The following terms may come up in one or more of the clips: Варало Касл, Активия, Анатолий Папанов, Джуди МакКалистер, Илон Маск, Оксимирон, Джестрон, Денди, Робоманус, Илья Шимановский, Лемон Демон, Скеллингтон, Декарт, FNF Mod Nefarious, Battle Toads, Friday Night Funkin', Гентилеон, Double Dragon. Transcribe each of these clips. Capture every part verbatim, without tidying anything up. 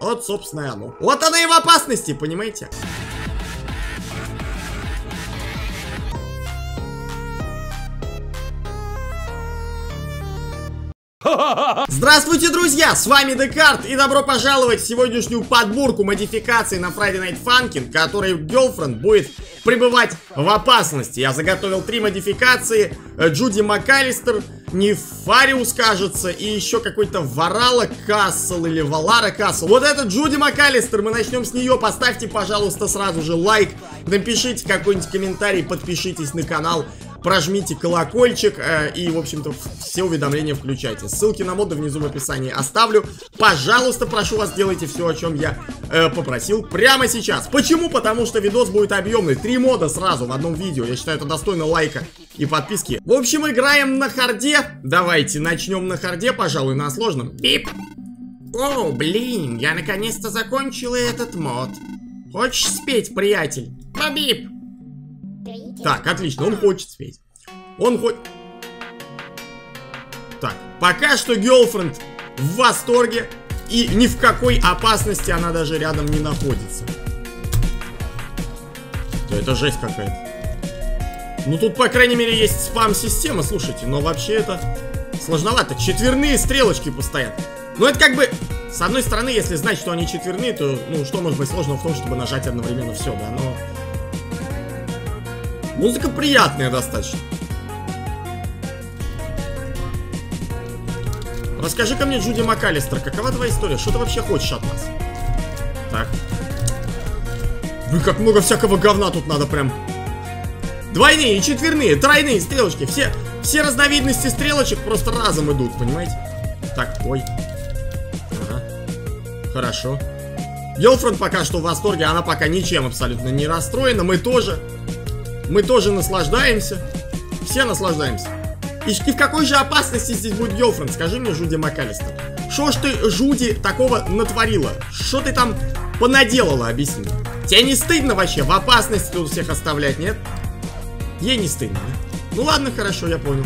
Вот, собственно, и оно. Вот она и в опасности, понимаете? Здравствуйте, друзья! С вами Декарт, и добро пожаловать в сегодняшнюю подборку модификаций на Friday Night Funkin', в которой Girlfriend будет пребывать в опасности. Я заготовил три модификации: Джуди МакКалистер, Нефариус, кажется, и еще какой-то Варало Касл или Валара Касл. Вот это Джуди МакКалистер, мы начнем с нее. Поставьте, пожалуйста, сразу же лайк, напишите какой-нибудь комментарий, подпишитесь на канал, прожмите колокольчик э, и, в общем-то, все уведомления включайте. Ссылки на моды внизу в описании оставлю. Пожалуйста, прошу вас, делайте все, о чем я э, попросил прямо сейчас. Почему? Потому что видос будет объемный. Три мода сразу в одном видео. Я считаю, это достойно лайка и подписки. В общем, играем на харде. Давайте начнем на харде, пожалуй, на сложном. Бип! О, блин, я наконец-то закончила этот мод. Хочешь спеть, приятель? Бабип! Так, отлично, он хочет спеть. Он хоть... Так, пока что Girlfriend в восторге, и ни в какой опасности она даже рядом не находится. Да это жесть какая-то. Ну тут, по крайней мере, есть спам-система, слушайте, но вообще это сложновато. Четверные стрелочки постоянно. Но это как бы... С одной стороны, если знать, что они четверные, то, ну, что может быть сложного в том, чтобы нажать одновременно все, да, но... Музыка приятная достаточно. Расскажи-ка мне, Джуди МакКалистер, какова твоя история? Что ты вообще хочешь от нас? Так. Блин, как много всякого говна тут надо прям. Двойные, четверные, тройные стрелочки. Все, все разновидности стрелочек просто разом идут, понимаете? Так, ой. Ага. Хорошо. Girlfriend пока что в восторге, она пока ничем абсолютно не расстроена. Мы тоже... Мы тоже наслаждаемся. Все наслаждаемся. И в какой же опасности здесь будет Girlfriend? Скажи мне, Джуди МакКалистер. Что ж ты, Джуди, такого натворила? Что ты там понаделала, объясни. Тебе не стыдно вообще в опасности тут всех оставлять, нет? Ей не стыдно, да? Ну ладно, хорошо, я понял.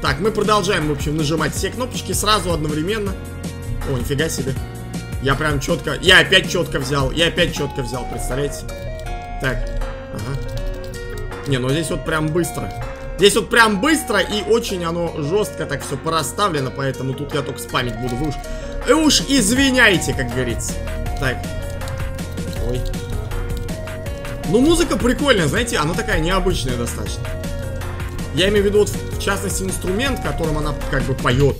Так, мы продолжаем, в общем, нажимать все кнопочки сразу одновременно. О, нифига себе. Я прям четко... Я опять четко взял. Я опять четко взял, представляете? Так, ага. Не, ну здесь вот прям быстро. Здесь вот прям быстро и очень оно жестко так все проставлено, поэтому тут я только спамить буду. Вы уж, и уж извиняйте, как говорится. Так. Ой. Ну музыка прикольная, знаете, она такая необычная достаточно. Я имею в виду вот в частности инструмент, которым она как бы поет.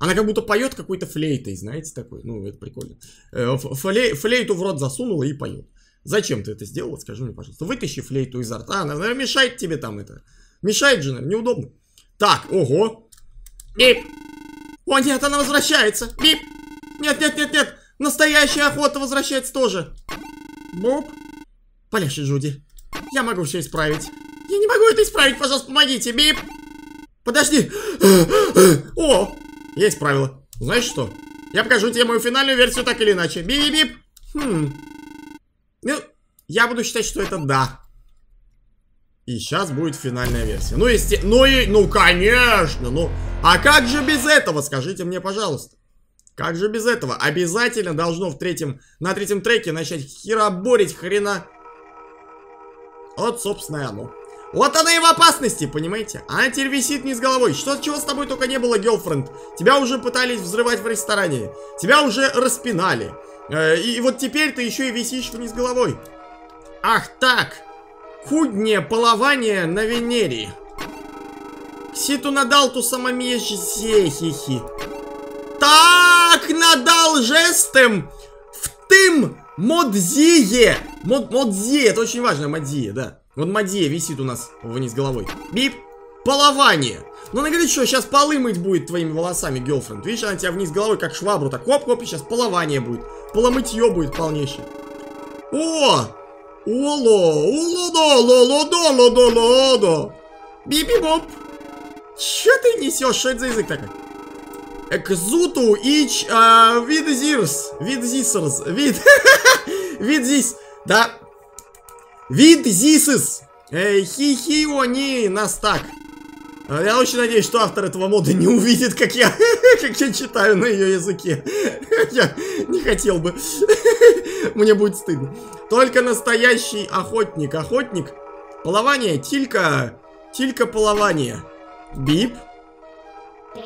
Она как будто поет какой-то флейтой, знаете, такой. Ну это прикольно. Флей, флейту в рот засунула и поет. Зачем ты это сделала, скажи мне, пожалуйста. Вытащи флейту изо рта. Она, наверное, мешает тебе там это. Мешает же, наверное, неудобно. Так, ого. Бип. О, нет, она возвращается. Бип. Нет, нет, нет, нет. Настоящая охота возвращается тоже. Буп. Полегче, Джуди. Я могу все исправить. Я не могу это исправить, пожалуйста, помогите. Бип. Подожди. О, я исправила. Знаешь что? Я покажу тебе мою финальную версию так или иначе. Бип-бип-бип. Хм. Ну, я буду считать, что это да. И сейчас будет финальная версия. Ну, есте... ну, и... ну, конечно, ну. А как же без этого, скажите мне, пожалуйста. Как же без этого? Обязательно должно в третьем... на третьем треке начать хероборить хрена. Вот, собственно, и оно. Вот она и в опасности, понимаете? Она теперь висит низ головой. Что, чего с тобой только не было, Girlfriend? Тебя уже пытались взрывать в ресторане. Тебя уже распинали. И вот теперь ты еще и висишь вниз головой. Ах так. Худнее полование на Венере. Кситу надал ту самомежье, хихи. Так надал жестом в тым модзие. Мод, модзие, это очень важно, модзие, да. Вот модзие висит у нас вниз головой. Бип. Полование. Ну она говорит, что сейчас полы мыть будет твоими волосами, Girlfriend. Видишь, она тебя вниз головой как швабру так хоп-хоп, и сейчас полование будет. Поломытье будет полнейшее. О! Уло! Уло-до-ло-ло-до-ло-до-ло-до! Би-би-боп! Чё ты несешь? Что это за язык такой? Экзуту ич видзирс. Видзисерс. Вид... Видзис. Да. Видзисес. Хихи они нас так. Я очень надеюсь, что автор этого мода не увидит, как я, как я читаю на ее языке. Я не хотел бы. Мне будет стыдно. Только настоящий охотник. Охотник. Полование. Тилька. Тилька полование. Бип.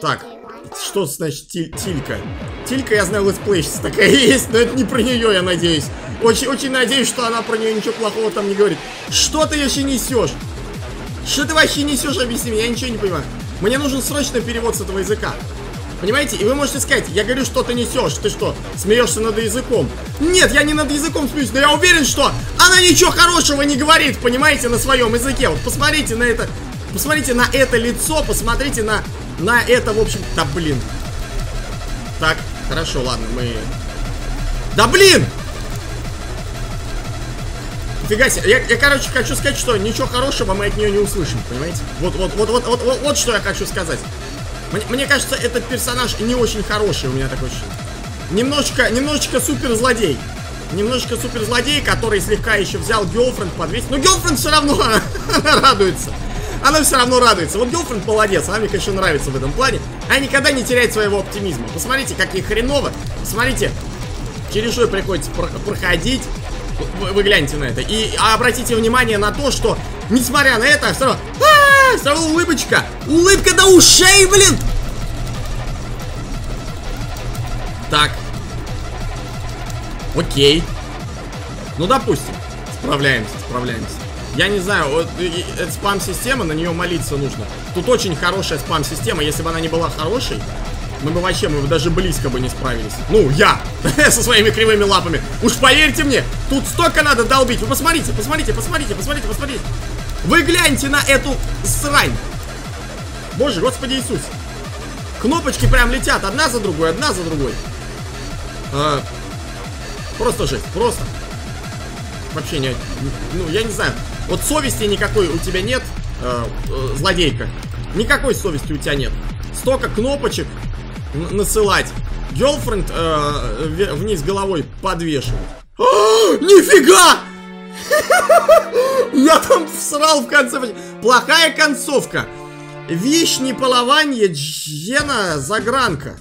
Так. Что значит тиль, тилька? Тилька, я знаю, летсплейщица такая есть, но это не про нее, я надеюсь. Очень, очень надеюсь, что она про нее ничего плохого там не говорит. Что ты вообще несешь? Что ты вообще несешь, объясни мне, я ничего не понимаю. Мне нужен срочно перевод с этого языка. Понимаете? И вы можете сказать, я говорю, что ты несешь. Ты что, смеешься над языком? Нет, я не над языком смеюсь, но я уверен, что она ничего хорошего не говорит, понимаете, на своем языке. Вот посмотрите на это, посмотрите на это лицо, посмотрите на... На это, в общем... Да, блин. Так, хорошо, ладно, мы... Да, блин! Нифига себе. Я, я, короче, хочу сказать, что ничего хорошего мы от нее не услышим, понимаете? Вот, вот, вот, вот, вот, вот, вот что я хочу сказать. Мне, мне кажется, этот персонаж не очень хороший, у меня такое ощущение. Немножечко, немножечко суперзлодей. Немножечко суперзлодей, который слегка еще взял Girlfriend подвесить. Но Girlfriend все равно радуется. Она все равно радуется. Вот Girlfriend молодец. Она мне, конечно, нравится в этом плане. Она никогда не теряет своего оптимизма. Посмотрите, как ей хреново. Посмотрите, через что приходится проходить. Вы, вы гляньте на это. И обратите внимание на то, что, несмотря на это, все равно... А-а-а, все равно улыбочка. Улыбка до ушей, блин! Так. Окей. Ну, допустим. Справляемся, справляемся. Я не знаю, вот, это спам-система, на нее молиться нужно. Тут очень хорошая спам-система. Если бы она не была хорошей, мы бы вообще, мы бы даже близко бы не справились. Ну, я со своими кривыми лапами. Уж поверьте мне, тут столько надо долбить. Вы посмотрите, посмотрите, посмотрите, посмотрите, посмотрите. Вы гляньте на эту срань. Боже, Господи Иисус. Кнопочки прям летят одна за другой, одна за другой. А, просто жесть, просто. Вообще, не, ну, я не знаю. Вот совести никакой у тебя нет, э, э, злодейка. Никакой совести у тебя нет. Столько кнопочек насылать. Girlfriend э, вниз головой подвешивает. Нифига! Я там всрал в конце. Плохая концовка. Вишни полование Джена Загранка.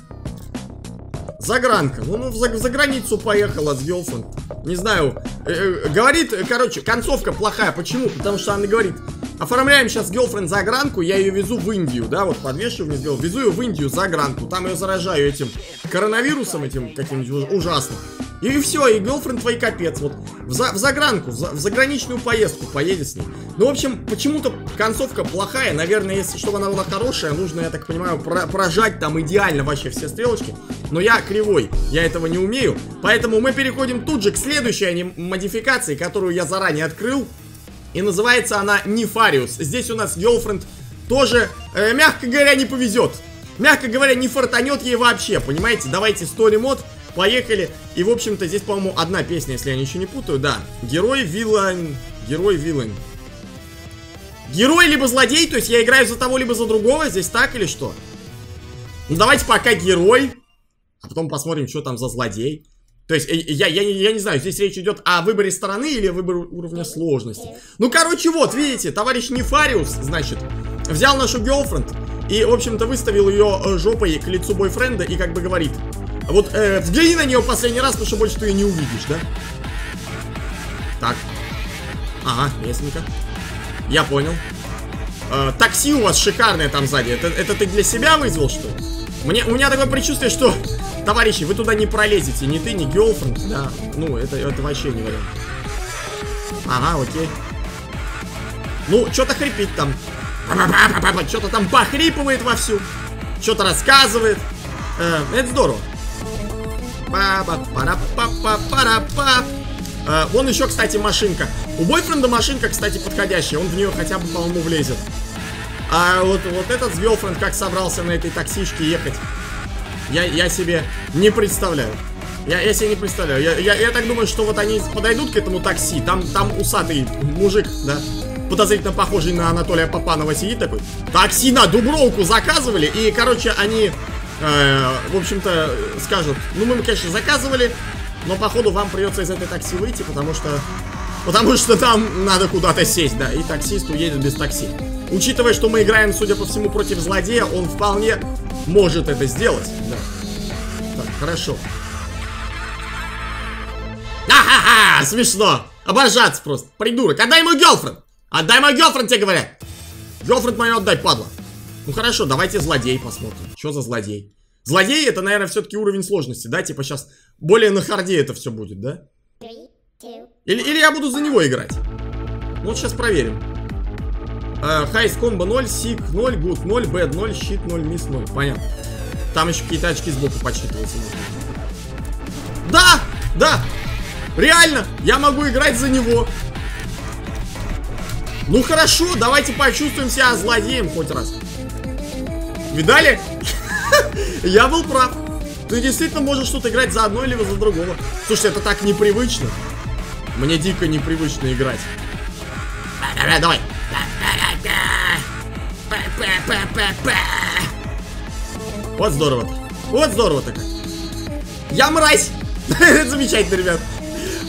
Загранка. Ну, ну за, за границу поехала с Girlfriend. Не знаю. Э, говорит, короче, концовка плохая. Почему? Потому что она говорит: оформляем сейчас Girlfriend загранку, я ее везу в Индию, да, вот подвешиваю, вниз, везу ее в Индию загранку, там ее заражаю этим коронавирусом, этим каким-нибудь ужасным. И все, и Girlfriend твой капец, вот, в, за, в загранку, в, за, в заграничную поездку поедет с ней. Ну, в общем, почему-то концовка плохая, наверное, если чтобы она была хорошая, нужно, я так понимаю, про, прожать там идеально вообще все стрелочки. Но я кривой, я этого не умею, поэтому мы переходим тут же к следующей аним модификации, которую я заранее открыл. И называется она Nefarious. Здесь у нас Girlfriend тоже, э, мягко говоря, не повезет. Мягко говоря, не фартанет ей вообще, понимаете? Давайте Story Mode, поехали. И, в общем-то, здесь, по-моему, одна песня, если я ничего не путаю, да. Герой, вилан, герой, вилан. Герой либо злодей, то есть я играю за того, либо за другого. Здесь так или что? Ну, давайте пока герой, а потом посмотрим, что там за злодей. То есть, я, я, я не знаю, здесь речь идет о выборе стороны или выборе уровня сложности. Ну, короче, вот, видите, товарищ Nefarious, значит, взял нашу Girlfriend и, в общем-то, выставил ее э, жопой к лицу бойфренда и как бы говорит: вот, э, взгляни на нее последний раз, потому что больше ты ее не увидишь, да? Так. Ага, ясненько. Я понял. Э, такси у вас шикарное там сзади. Это, это ты для себя вызвал, что ли? Мне, у меня такое предчувствие, что... Товарищи, вы туда не пролезете. Ни ты, ни Girlfriend. Да. Ну, это, это вообще не вариант. Ага, окей. Ну, что-то хрипит там. Что-то там похрипывает вовсю. Что-то рассказывает. Э, это здорово. Э, вон еще, кстати, машинка. У бойфренда машинка, кстати, подходящая. Он в нее хотя бы, по-моему, влезет. А вот, вот этот с Girlfriend как собрался на этой таксишке ехать. Я, я себе не представляю. Я, я себе не представляю. Я, я, я так думаю, что вот они подойдут к этому такси. Там, там усатый мужик, да, подозрительно похожий на Анатолия Папанова сидит такой. Такси на Дубровку заказывали. И, короче, они, э, в общем-то, скажут: ну, мы, конечно, заказывали, но, походу, вам придется из этой такси выйти, потому что... Потому что там надо куда-то сесть, да. И таксист уедет без такси. Учитывая, что мы играем, судя по всему, против злодея, он вполне может это сделать. Да. Так, хорошо. А-ха-ха! Смешно! Обожаться просто! Придурок! Отдай мой гёлфренд! Отдай мой гёлфренд, тебе говорят! Гёлфренд мою отдай, падла! Ну хорошо, давайте злодей посмотрим. Что за злодей? Злодей — это, наверное, все-таки уровень сложности, да? Типа сейчас более на харде это все будет, да? Или, или я буду за него играть. Ну, вот сейчас проверим. Хайс комбо ноль, сик ноль, гуд ноль, бэд ноль, щит ноль, мисс ноль. Понятно. Там еще какие-то очки сбоку подсчитываются. Да! Да! Реально! Я могу играть за него. Ну хорошо, давайте почувствуем себя злодеем хоть раз. Видали? Я был прав. Ты действительно можешь что-то играть за одно или за другого. Слушайте, это так непривычно. Мне дико непривычно играть. Давай. Вот здорово. Вот здорово-то как. Я мразь. Это замечательно, ребят.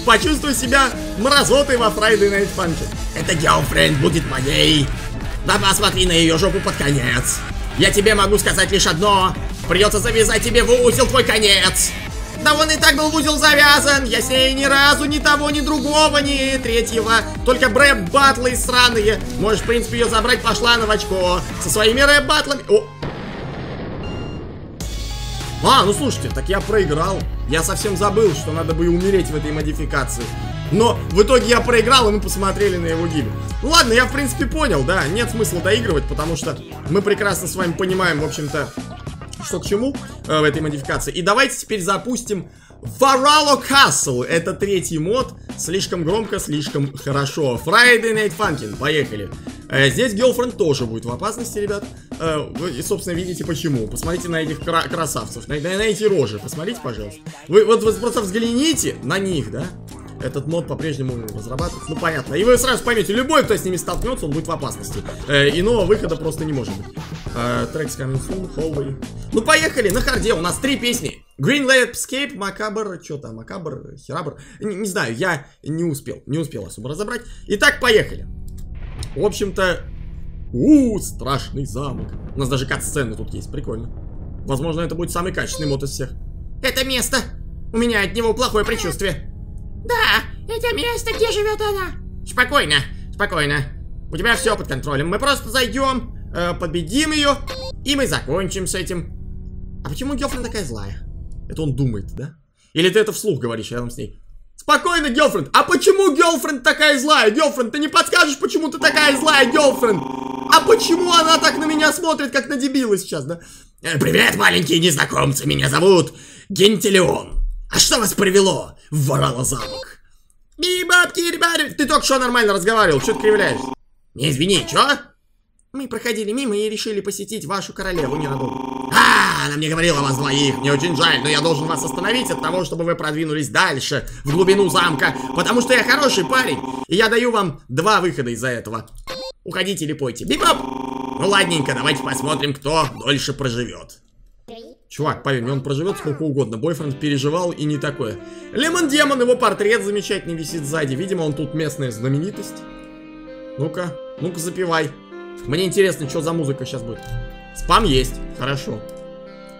Почувствую себя мразотой во Friday Night Funkin'. Это геофренд будет моей. Да посмотри на ее жопу под конец. Я тебе могу сказать лишь одно. Придется завязать тебе в узел твой конец. Да он и так был в узел завязан. Я с ней ни разу ни того, ни другого, ни третьего. Только брэп-батлы сраные. Можешь, в принципе, ее забрать, пошла новачко. Со своими рэп-батлами. О! А, ну слушайте, так я проиграл. Я совсем забыл, что надо бы и умереть в этой модификации. Но в итоге я проиграл, и мы посмотрели на его гибель. Ну ладно, я в принципе понял, да. Нет смысла доигрывать, потому что мы прекрасно с вами понимаем, в общем-то, что к чему э, в этой модификации. И давайте теперь запустим Варало Касл. Это третий мод. Слишком громко, слишком хорошо. Friday Night Funkin'. Поехали. Э, здесь Girlfriend тоже будет в опасности, ребят. Э, вы, собственно, видите почему. Посмотрите на этих кра красавцев. На, на, на эти рожи. Посмотрите, пожалуйста. Вы, вот вы просто взгляните на них, да? Этот мод по-прежнему разрабатывается. Ну, понятно. И вы сразу поймете, любой, кто с ними столкнется, он будет в опасности. Э, иного выхода просто не может быть. Э, Трекс coming soon, hallway. Ну, поехали, на харде. У нас три песни. Green Light Escape, Macabre, что там, Macabre, Херабр. Не, не знаю, я не успел. Не успел особо разобрать. Итак, поехали. В общем-то... Ууу, страшный замок. У нас даже кат-сцены тут есть, прикольно. Возможно, это будет самый качественный мод из всех. Это место. У меня от него плохое предчувствие. Да, это место, где живет она. Спокойно, спокойно. У тебя все под контролем. Мы просто зайдем, э, победим ее, и мы закончим с этим. А почему Гёфрен такая злая? Это он думает, да? Или ты это вслух говоришь рядом с ней? Спокойно, Гёфрен. А почему Гёфрен такая злая? Гёфрен, ты не подскажешь, почему ты такая злая, Гёфрен? А почему она так на меня смотрит, как на дебила сейчас, да? Э, привет, маленькие незнакомцы, меня зовут Гентилеон. А что вас привело в Варало замок? Би бабки, ребята! Ты только что нормально разговаривал, что ты кривляешься? Не извини, чё? Мы проходили мимо и решили посетить вашу королеву, не работу. А, она мне говорила о вас двоих, мне очень жаль, но я должен вас остановить от того, чтобы вы продвинулись дальше, в глубину замка, потому что я хороший парень, и я даю вам два выхода из-за этого. Уходите или пойте. Би-баб! Ну ладненько, давайте посмотрим, кто дольше проживет. Чувак, поверь мне, он проживет сколько угодно. Бойфренд переживал и не такое. Лемон Демон, его портрет замечательный висит сзади. Видимо, он тут местная знаменитость. Ну-ка, ну-ка запивай. Мне интересно, что за музыка сейчас будет. Спам есть, хорошо.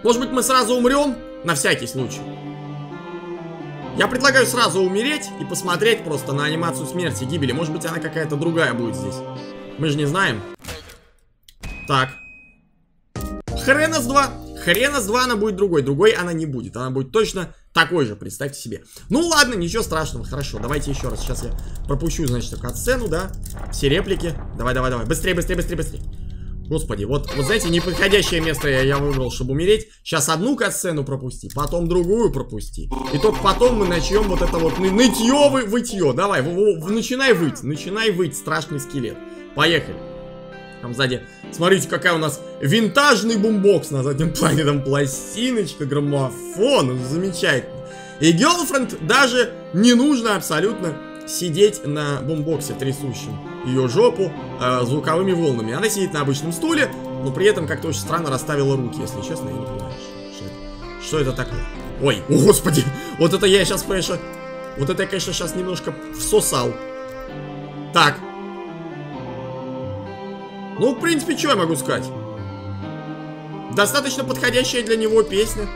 Может быть, мы сразу умрем? На всякий случай. Я предлагаю сразу умереть и посмотреть просто на анимацию смерти, гибели. Может быть, она какая-то другая будет здесь. Мы же не знаем. Так. Хрена с два. Хрена с два она будет другой, другой она не будет. Она будет точно такой же, представьте себе. Ну ладно, ничего страшного, хорошо. Давайте еще раз, сейчас я пропущу, значит, кат-сцену, да. Все реплики. Давай, давай, давай, быстрее, быстрее, быстрее, быстрее. Господи, вот, вот знаете, неподходящее место я, я выбрал, чтобы умереть. Сейчас одну кат-сцену пропусти, потом другую пропусти. И только потом мы начнем вот это вот ны нытье, вы вытье. Давай, в, в, начинай выть, начинай выть, страшный скелет. Поехали. Там сзади, смотрите, какая у нас винтажный бумбокс на заднем плане. Там пластиночка, граммофон, замечательно. И Girlfriend даже не нужно абсолютно сидеть на бумбоксе трясущем ее жопу э, звуковыми волнами. Она сидит на обычном стуле, но при этом как-то очень странно расставила руки, если честно, я не понимаю, что это, что это такое. Ой, о господи, вот это я сейчас, конечно, вот это я, конечно, сейчас немножко всосал. Так. Ну, в принципе, что я могу сказать? Достаточно подходящая для него песня.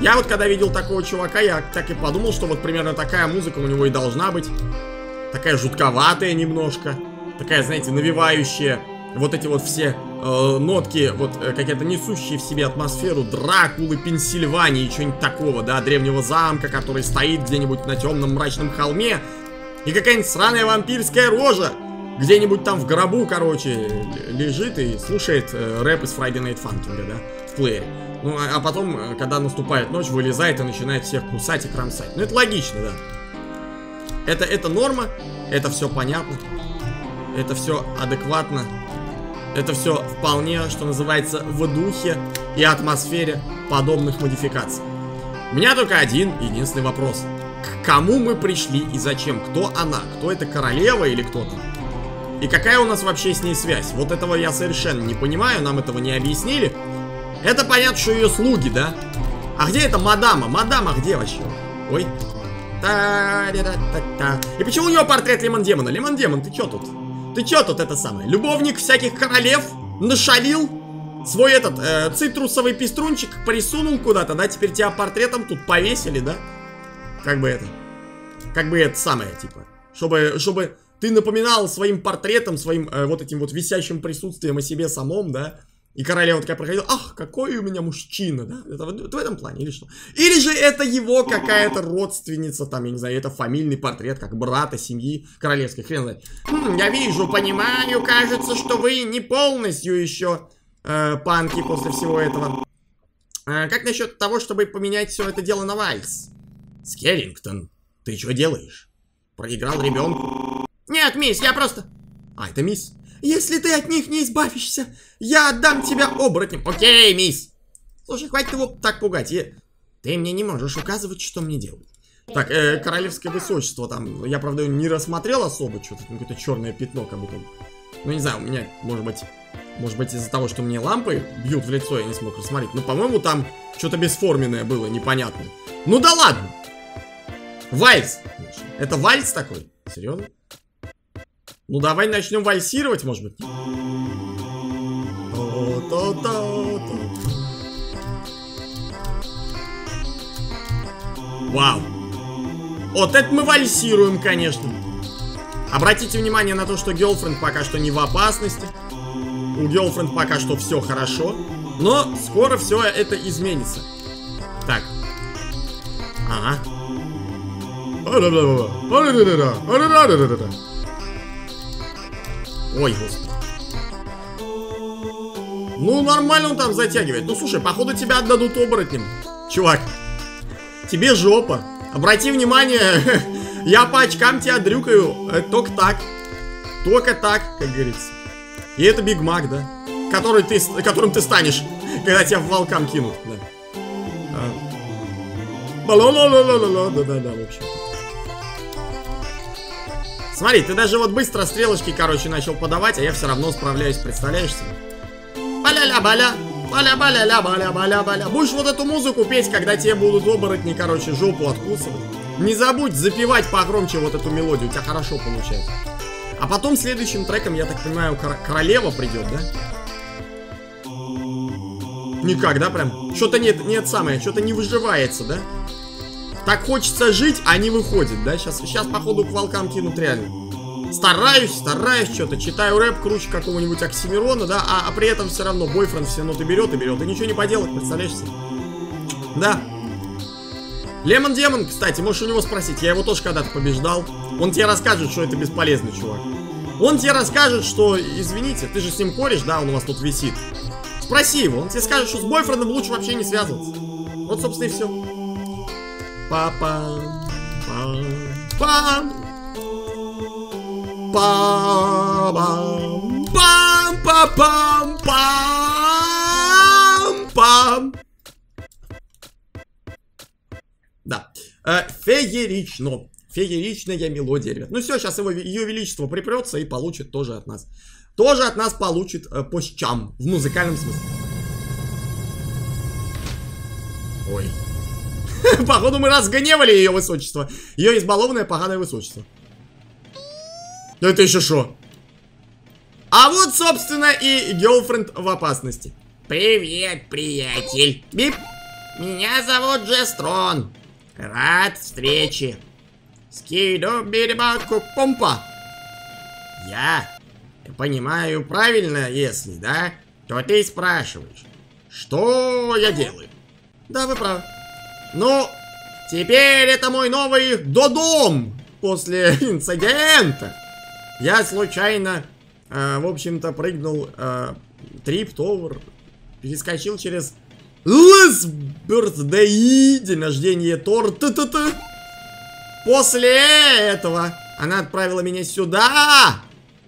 Я вот когда видел такого чувака, я так и подумал, что вот примерно такая музыка у него и должна быть. Такая жутковатая немножко. Такая, знаете, навевающая вот эти вот все э, нотки, вот э, какие-то несущие в себе атмосферу Дракулы, Пенсильвании и чего-нибудь такого, да, древнего замка, который стоит где-нибудь на темном мрачном холме. И какая-нибудь сраная вампирская рожа где-нибудь там в гробу, короче, лежит и слушает э, рэп из Friday Night Funkin', да, в плеере. Ну, а, а потом, когда наступает ночь, вылезает и начинает всех кусать и кромсать. Ну, это логично, да. Это, это норма, это все понятно, это все адекватно, это все вполне, что называется, в духе и атмосфере подобных модификаций. У меня только один единственный вопрос. К кому мы пришли и зачем? Кто она? Кто эта королева или кто-то? И какая у нас вообще с ней связь? Вот этого я совершенно не понимаю, нам этого не объяснили. Это понятно, что ее слуги, да? А где эта мадама? Мадама где вообще? Ой. Та-ра-та-та. И почему у него портрет Лемон Демона? Лемон Демон, ты чё тут? Ты чё тут это самое? Любовник всяких королев? Нашалил? Свой этот э, цитрусовый пеструнчик присунул куда-то, да? Теперь тебя портретом тут повесили, да? Как бы это... Как бы это самое, типа. Чтобы... чтобы... Ты напоминал своим портретом, своим э, вот этим вот висящим присутствием о себе самом, да? И королева такая проходила, ах, какой у меня мужчина, да? Это вот в этом плане или что? Или же это его какая-то родственница, там, я не знаю, это фамильный портрет, как брата семьи королевской, хрен знает. Хм, я вижу, понимаю, кажется, что вы не полностью еще э, панки после всего этого. Э, как насчет того, чтобы поменять все это дело на вальс? Скеллингтон, ты что делаешь? Проиграл ребенку. Нет, мисс, я просто... А, это мисс. Если ты от них не избавишься, я отдам тебя оборотням. Окей, мисс. Слушай, хватит его так пугать. Я... Ты мне не можешь указывать, что мне делать. Так, э, королевское высочество там. Я, правда, не рассмотрел особо что-то. Какое-то черное пятно как будто. Ну, не знаю, у меня, может быть... Может быть, из-за того, что мне лампы бьют в лицо, я не смог рассмотреть. Но, по-моему, там что-то бесформенное было, непонятное. Ну да ладно. Вальс. Это вальс такой? Серьезно? Ну, давай начнем вальсировать, может быть. Вау. Вот это мы вальсируем, конечно. Обратите внимание на то, что Girlfriend пока что не в опасности. У Girlfriend пока что все хорошо. Но скоро все это изменится. Так. Ага. Ой, господи. Ну, нормально он там затягивает. Ну, слушай, походу тебя отдадут оборотням. Чувак, тебе жопа. Обрати внимание, я по очкам тебя дрюкаю. Только так. Только так, как говорится. И это Биг Мак, да? Который ты, которым ты станешь, когда тебя в волкам кинут. Да. Да-да-да, в общем. Смотри, ты даже вот быстро стрелочки, короче, начал подавать, а я все равно справляюсь, представляешь себе? Баля-ля-баля, баля-баля-ля-баля-баля-баля. Будешь вот эту музыку петь, когда тебе будут оборотни, короче, жопу откусывать. Не забудь запевать погромче вот эту мелодию, у тебя хорошо получается. А потом следующим треком, я так понимаю, кор королева придет, да? Никак, да, прям? Что-то нет, нет самое, что-то не выживается, да? Так хочется жить, а не выходит, да? Сейчас, сейчас походу, к волкам кинут реально. Стараюсь, стараюсь что-то. Читаю рэп круче какого-нибудь Оксимирона, да? А, а при этом все равно бойфренд все ноты берет и берет. И ничего не поделать, представляешь себе? Да. Лемон Демон, кстати, можешь у него спросить. Я его тоже когда-то побеждал. Он тебе расскажет, что это бесполезный чувак. Он тебе расскажет, что, извините, ты же с ним кореш, да? Он у вас тут висит. Спроси его. Он тебе скажет, что с бойфрендом лучше вообще не связываться. Вот, собственно, и все. Папа, папа, пам, пам, пам, пам, пам. Да, феерично, фееричная мелодия, ребят. Ну все, сейчас его ее величество припрется и получит тоже от нас, тоже от нас получит по щам в музыкальном смысле. Ой. Походу мы разгневали ее высочество. Ее избалованное поганое высочество. Это еще шо? А вот, собственно, и гёрлфренд в опасности. Привет, приятель. Бип. Меня зовут Джестрон. Рад встрече. Скиду бирибаку помпа. Я понимаю правильно, если да, то ты спрашиваешь, что я делаю. Да, вы правы. Ну, теперь это мой новый додом после инцидента. Я случайно, э, в общем-то, прыгнул э, трип-товар, перескочил через Лэсбертдэй, день рождения торта. После этого она отправила меня сюда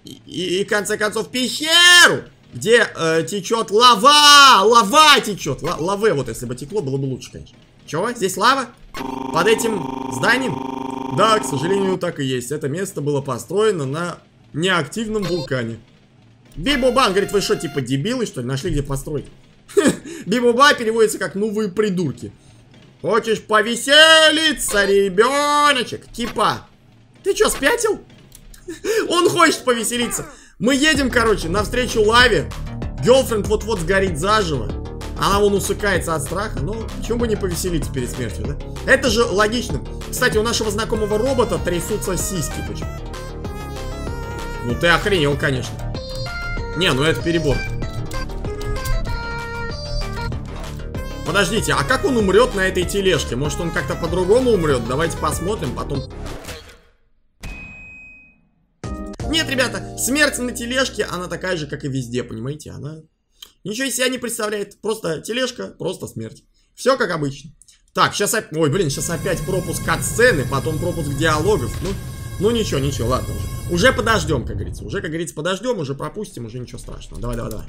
и, и, и в конце концов, в пещеру, где э, течет лава, лава течет, Л лавы, вот если бы текло, было бы лучше, конечно. Чего? Здесь лава? Под этим зданием? Да, к сожалению, так и есть. Это место было построено на неактивном вулкане. Бибубан говорит, вы что, типа дебилы, что ли? Нашли где построить? Бибуба переводится как новые придурки. Хочешь повеселиться, ребеночек? Типа, ты что, спятил? Он хочет повеселиться. Мы едем, короче, навстречу лаве. Гёрлфренд вот-вот сгорит заживо. Она вон усыкается от страха, но почему бы не повеселиться перед смертью, да? Это же логично. Кстати, у нашего знакомого робота трясутся сиськи, почему? Ну ты охренел, конечно. Не, ну это перебор. Подождите, а как он умрет на этой тележке? Может, он как-то по-другому умрет? Давайте посмотрим, потом... Нет, ребята, смерть на тележке, она такая же, как и везде, понимаете? Она... Ничего из себя не представляет. Просто тележка, просто смерть. Все как обычно. Так, сейчас опять... Ой, блин, сейчас опять пропуск кат-сцены, потом пропуск диалогов. Ну, ну ничего, ничего, ладно уже. Уже подождем, как говорится. Уже, как говорится, подождем, уже пропустим, уже ничего страшного. Давай, давай, давай.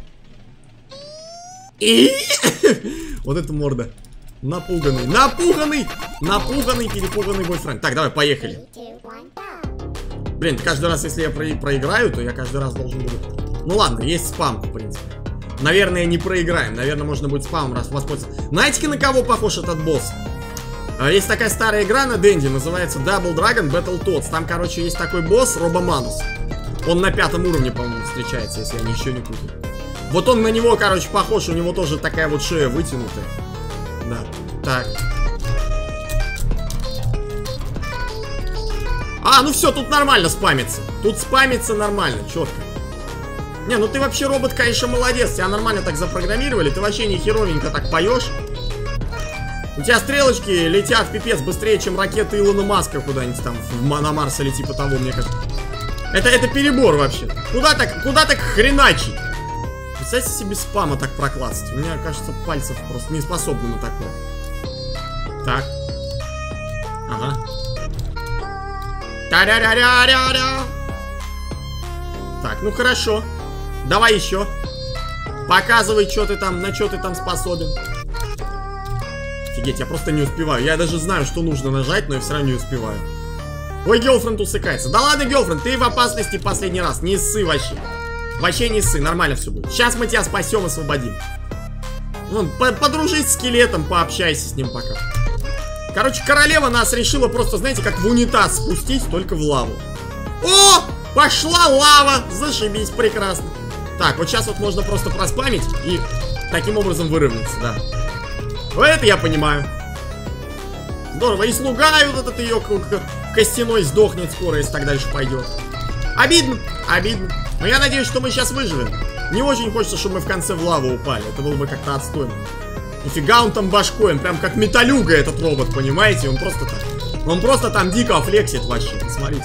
И... Вот это морда. Напуганный, напуганный, напуганный, перепуганный бойфренд. Так, давай, поехали. Блин, каждый раз, если я про... проиграю, то я каждый раз должен буду... Ну ладно, есть спам, в принципе. Наверное, не проиграем. Наверное, можно будет спамом раз воспользоваться. Знаете, на кого похож этот босс? Есть такая старая игра на Денди, называется Double Dragon, Battle Toads. Там, короче, есть такой босс, Робоманус. Он на пятом уровне, по-моему, встречается, если я ничего не путаю. Вот он на него, короче, похож. У него тоже такая вот шея вытянутая. Да, так. А, ну все, тут нормально спамится. Тут спамится нормально, четко. Не, ну ты вообще робот, конечно, молодец. Тебя нормально так запрограммировали. Ты вообще не херовенько так поешь. У тебя стрелочки летят, пипец, быстрее, чем ракеты Илона Маска куда-нибудь там на Марс или типа того, мне кажется. Это, это перебор вообще. Куда так, куда так хреначить? Представьте себе спама так прокласть. У меня, кажется, пальцев просто не способны на такое. Так. Ага. Та-ля-ля-ля-ля-ля. Так, ну хорошо. Давай еще. Показывай, что ты там, на что ты там способен. Офигеть, я просто не успеваю. Я даже знаю, что нужно нажать, но я все равно не успеваю. Ой, гёрлфренд усыкается. Да ладно, гёрлфренд, ты в опасности последний раз. Не ссы вообще. Вообще не ссы, нормально все будет. Сейчас мы тебя спасем, освободим. Вон, подружись с скелетом, пообщайся с ним пока. Короче, королева нас решила просто, знаете, как в унитаз спустить, только в лаву. О! Пошла лава! Зашибись, прекрасно. Так, вот сейчас вот можно просто проспамить и таким образом выровняться, да. Вот это я понимаю. Здорово, и слугай вот этот ее костяной сдохнет скоро, если так дальше пойдет. Обидно, обидно. Но я надеюсь, что мы сейчас выживем. Не очень хочется, чтобы мы в конце в лаву упали. Это было бы как-то отстойно. Нифига он там башкой, он прям как металюга этот робот, понимаете? Он просто так, он просто там дико флексит вообще, смотрите.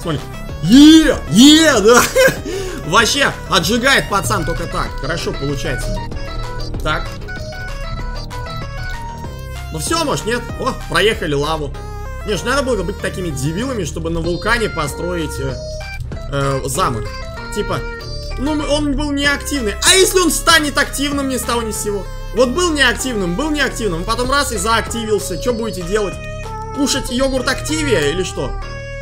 Смотрите. Е, е, да. Вообще, отжигает пацан только так. Хорошо получается. Так. Ну все, может, нет? О, проехали лаву. Не ж, надо было быть такими дебилами, чтобы на вулкане построить э, э, замок. Типа, ну он был неактивный. А если он станет активным ни с того ни с сего? Вот был неактивным, был неактивным, потом раз и заактивился. Что будете делать? Кушать йогурт активия или что?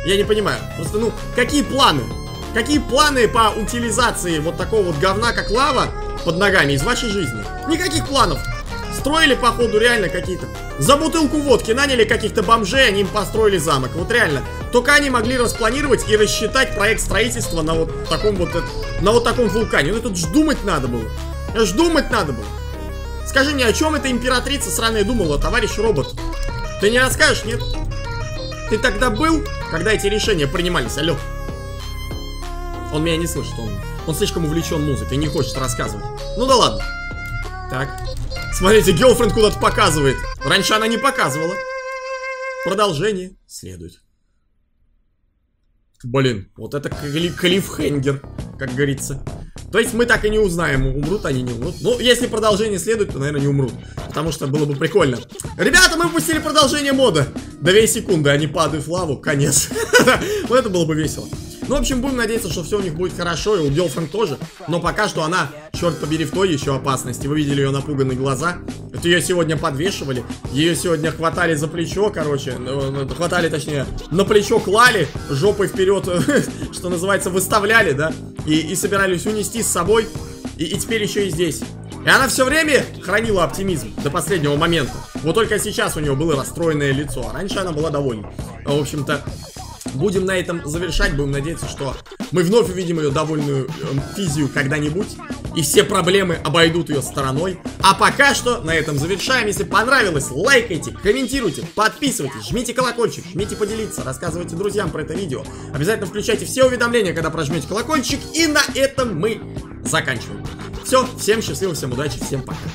Я не понимаю. Просто, ну, какие планы? Какие планы по утилизации вот такого вот говна, как лава, под ногами из вашей жизни? Никаких планов. строили, походу, реально какие-то... За бутылку водки наняли каких-то бомжей, они им построили замок. Вот реально. Только они могли распланировать и рассчитать проект строительства на вот таком вот... На вот таком вулкане. Ну, тут ж думать надо было. Ж думать надо было. Скажи мне, о чем эта императрица сраная думала, товарищ робот? Ты не расскажешь, нет? Ты тогда был, когда эти решения принимались? Алло. Он меня не слышит, он, он слишком увлечен музыкой, не хочет рассказывать. Ну да ладно. Так. Смотрите, гёрлфренд куда-то показывает. Раньше она не показывала. Продолжение следует. Блин, вот это клиффхенгер, как говорится. То есть мы так и не узнаем, умрут они, не умрут. Ну, если продолжение следует, то, наверное, не умрут. Потому что было бы прикольно. Ребята, мы выпустили продолжение мода. Две секунды, они падают в лаву, конец. Вот это было бы весело. Ну, в общем, будем надеяться, что все у них будет хорошо, и у Гёрлфренд тоже. Но пока что она, черт побери, в той еще опасности. Вы видели ее напуганные глаза. Это ее сегодня подвешивали. Ее сегодня хватали за плечо, короче. Хватали, точнее, на плечо клали, жопой вперед, что называется, выставляли, да. И, и собирались унести с собой. И, и теперь еще и здесь. И она все время хранила оптимизм до последнего момента. Вот только сейчас у нее было расстроенное лицо. А раньше она была довольна. В общем-то... Будем на этом завершать, будем надеяться, что мы вновь увидим ее довольную э, физию когда-нибудь. И все проблемы обойдут ее стороной. А пока что на этом завершаем. Если понравилось, лайкайте, комментируйте, подписывайтесь, жмите колокольчик, жмите поделиться, рассказывайте друзьям про это видео. Обязательно включайте все уведомления, когда прожмете колокольчик. И на этом мы заканчиваем. Все, всем счастливо, всем удачи, всем пока.